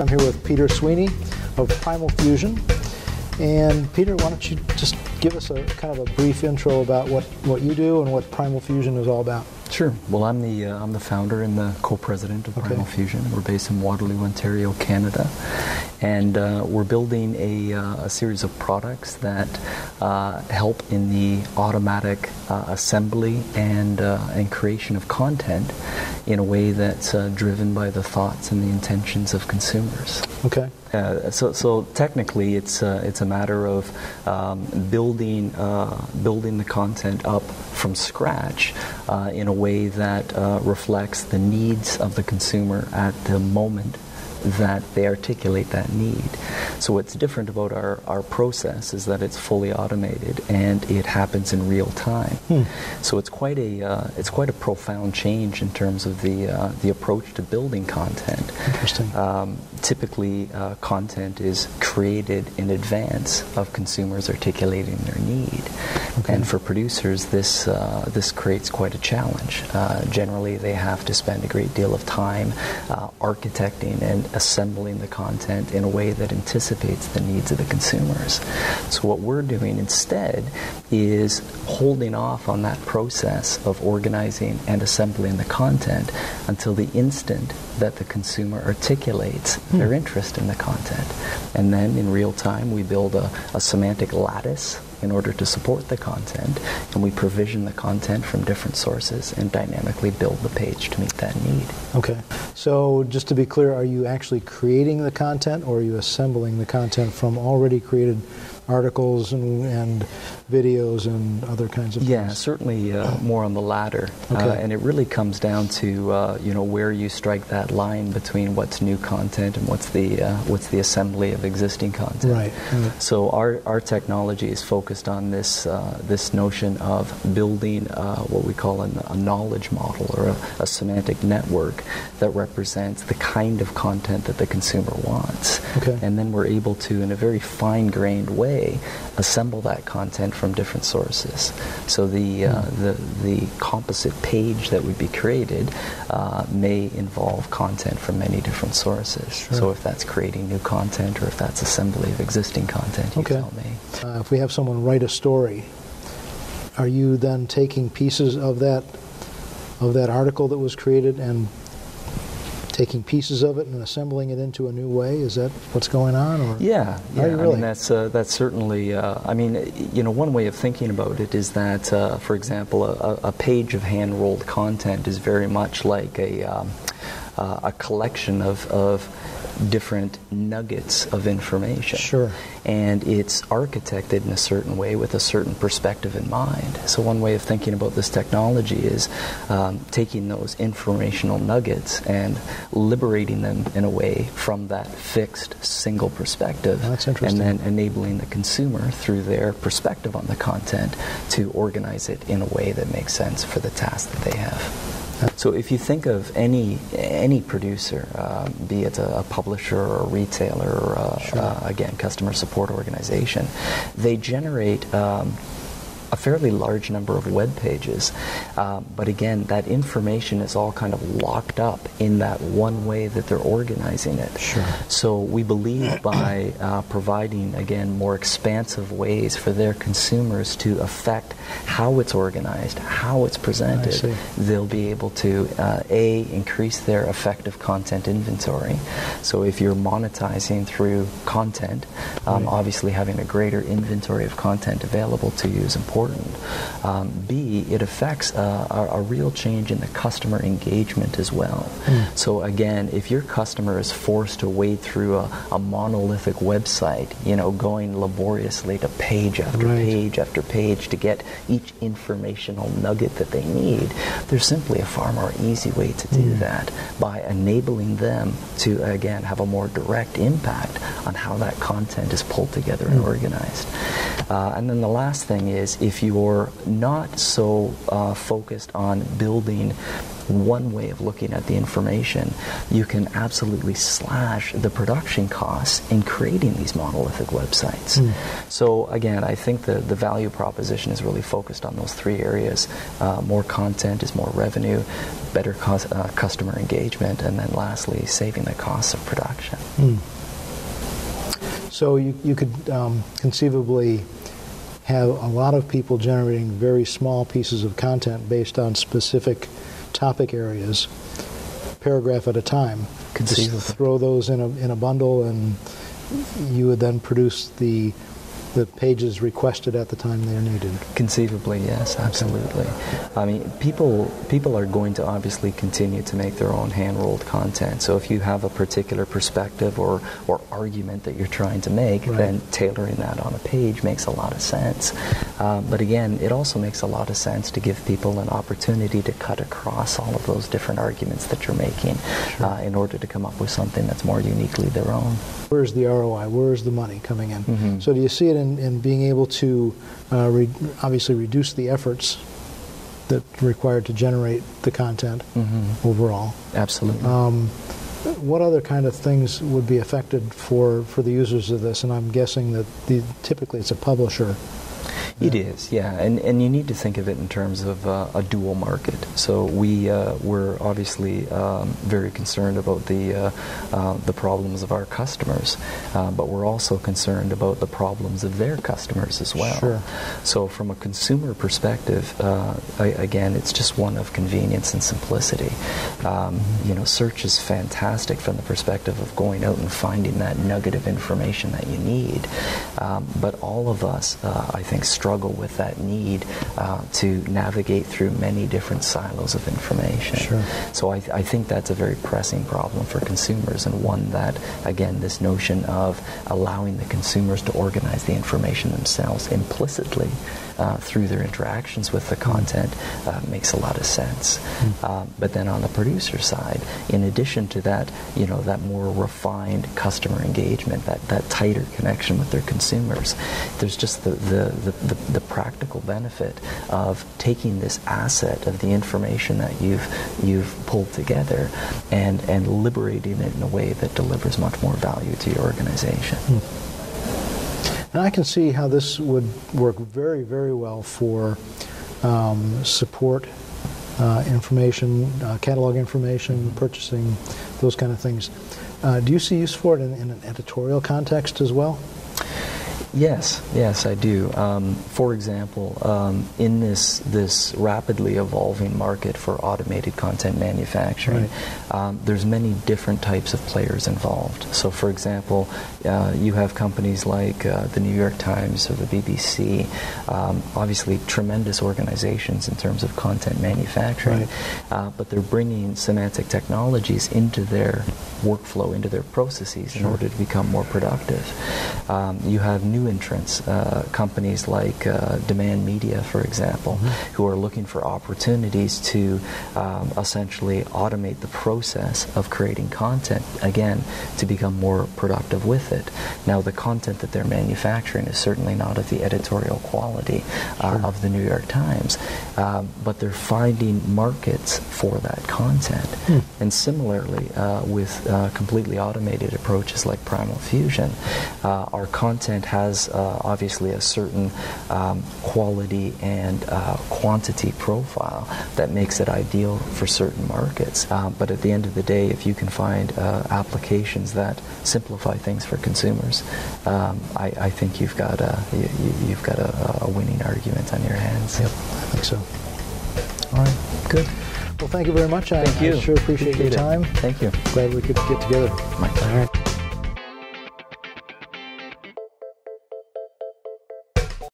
I'm here with Peter Sweeney of Primal Fusion. And Peter, why don't you just give us a kind of a brief intro about what you do and what Primal Fusion is all about? Sure. Well, I'm the founder and the co-president of Primal Fusion. We're based in Waterloo, Ontario, Canada, and we're building a series of products that help in the automatic assembly and creation of content in a way that's driven by the thoughts and the intentions of consumers. Okay. So technically, it's a matter of building the content up from scratch in a way that reflects the needs of the consumer at the moment that they articulate that need. So what's different about our process is that it's fully automated and it happens in real time. So it's quite a profound change in terms of the approach to building content. Interesting. Typically, content is created in advance of consumers articulating their need. Okay. And for producers, this creates quite a challenge. Generally, they have to spend a great deal of time architecting and assembling the content in a way that anticipates the needs of the consumers. So what we're doing instead is holding off on that process of organizing and assembling the content until the instant that the consumer articulates their interest in the content. And then in real time, we build a semantic lattice in order to support the content, and we provision the content from different sources and dynamically build the page to meet that need. Okay. So just to be clear, are you actually creating the content, or are you assembling the content from already created articles and videos and other kinds of things? Yeah, certainly more on the latter. Okay. And it really comes down to where you strike that line between what's new content and what's the assembly of existing content. Right. So our technology is focused on this notion of building what we call a knowledge model or a semantic network that represents the kind of content that the consumer wants. Okay. And then we're able to, in a very fine-grained way, assemble that content from different sources. So the composite page that would be created may involve content from many different sources. Sure. So if that's creating new content or if that's assembly of existing content, you tell me. If we have someone write a story, are you then taking pieces of that article that was created and taking pieces of it and assembling it into a new way? Is that what's going on? Or yeah. Really? I mean, that's certainly. One way of thinking about it is that, for example, a page of hand-rolled content is very much like a collection of different nuggets of information. Sure. And it's architected in a certain way with a certain perspective in mind. So one way of thinking about this technology is taking those informational nuggets and liberating them in a way from that fixed single perspective. That's interesting. And then enabling the consumer through their perspective on the content to organize it in a way that makes sense for the task that they have. So if you think of any producer, be it a publisher or a retailer or again, customer support organization, they generate a fairly large number of web pages. But again, that information is all kind of locked up in that one way that they're organizing it. Sure. So we believe by providing, again, more expansive ways for their consumers to affect how it's organized, how it's presented, they'll be able to, increase their effective content inventory. So if you're monetizing through content, obviously having a greater inventory of content available to you is important. B, it affects a real change in the customer engagement as well. So again, if your customer is forced to wade through a monolithic website, going laboriously to page after page after page to get each informational nugget that they need, there's simply a far more easy way to do that by enabling them to, again, have a more direct impact on how that content is pulled together and organized. And then the last thing is, if you're not so focused focused on building one way of looking at the information, you can absolutely slash the production costs in creating these monolithic websites. So again, I think the value proposition is really focused on those three areas. More content is more revenue, better customer engagement, and then lastly, saving the costs of production. So you could conceivably have a lot of people generating very small pieces of content based on specific topic areas, paragraph at a time. Just throw those in a bundle, and you would then produce the pages requested at the time they are needed. Conceivably, yes, absolutely. I mean, people are going to obviously continue to make their own hand-rolled content. So if you have a particular perspective or argument that you're trying to make, then tailoring that on a page makes a lot of sense. But again, it also makes a lot of sense to give people an opportunity to cut across all of those different arguments that you're making in order to come up with something that's more uniquely their own. Where's the ROI? Where's the money coming in? So do you see it in being able to obviously reduce the efforts that are required to generate the content overall? Absolutely. What other kind of things would be affected for the users of this? And I'm guessing that typically it's a publisher. It is, yeah, and you need to think of it in terms of a dual market. So we're obviously very concerned about the problems of our customers, but we're also concerned about the problems of their customers as well. So from a consumer perspective, again, it's just one of convenience and simplicity. You know, search is fantastic from the perspective of going out and finding that nugget of information that you need, but all of us, I think, struggle with that need to navigate through many different silos of information. So I think that's a very pressing problem for consumers, and one that, again, this notion of allowing the consumers to organize the information themselves implicitly through their interactions with the content makes a lot of sense. But then on the producer side, in addition to that, you know, that more refined customer engagement, that tighter connection with their consumers, there's just the practical benefit of taking this asset of the information that you've pulled together and liberating it in a way that delivers much more value to your organization. And I can see how this would work very, very well for support information, catalog information, purchasing, those kind of things. Do you see use for it in an editorial context as well? Yes, yes, I do. For example, in this rapidly evolving market for automated content manufacturing, there's many different types of players involved. So, for example, you have companies like the New York Times or the BBC, obviously tremendous organizations in terms of content manufacturing, but they're bringing semantic technologies into their workflow, into their processes in order to become more productive. You have new entrants, companies like Demand Media, for example, who are looking for opportunities to essentially automate the process of creating content, again, to become more productive with it. Now, the content that they're manufacturing is certainly not of the editorial quality of the New York Times, but they're finding markets for that content. And similarly, with completely automated approaches like Primal Fusion, our content has obviously a certain quality and quantity profile that makes it ideal for certain markets. But at the end of the day, if you can find applications that simplify things for consumers, I think you've got a winning argument on your hands. Yep, I think so. All right, good. Well, thank you very much. Thank you. I sure appreciate your time. Thank you. Glad we could get together. My pleasure. All right.